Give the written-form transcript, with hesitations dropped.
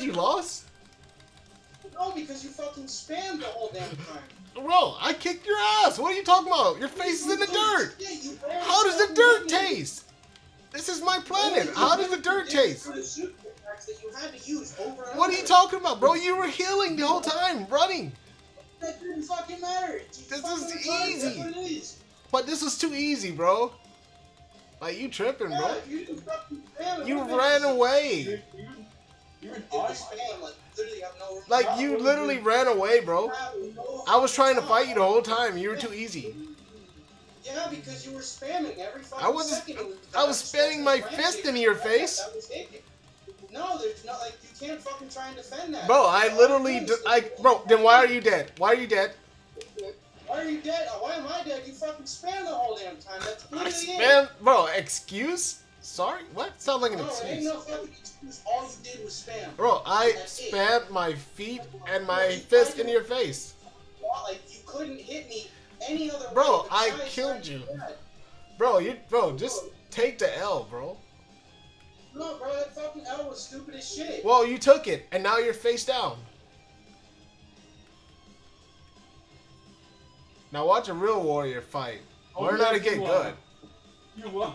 glad you lost. No, because you fucking spammed the whole damn time. Bro, I kicked your ass. What are you talking about? Your face is in the dirt. Yeah, how does the dirt taste? This is my planet. Yeah, how does the dirt taste? What are you talking about, bro? You were healing the whole time, running. That didn't fucking matter. This is easy. That's what it is. But this is too easy, bro. Like, you tripping, bro. Yeah, you ran away. Like, you literally ran away, bro. I was trying to fight you the whole time. You were too easy. Yeah, because you were spamming every second. I was spamming my fist into your face. No, there's not, like, you can't fucking try and defend that. Bro, I literally, bro, then why are you dead? Why are you dead? Why are you dead? Why am I dead? You fucking spammed the whole damn time. That's literally it. I spammed, bro, excuse? Sorry? What? Sounds like an excuse. Bro, ain't no fucking excuse. All you did was spam. Bro, I spammed my feet and my fist in your face. Like, you couldn't hit me any other way. Bro, I killed you. Bro, just take the L, bro. No, bro, that fucking L was stupid as shit. Well, you took it, and now you're face down. Now watch a real warrior fight. Oh, learn how to get good. You won.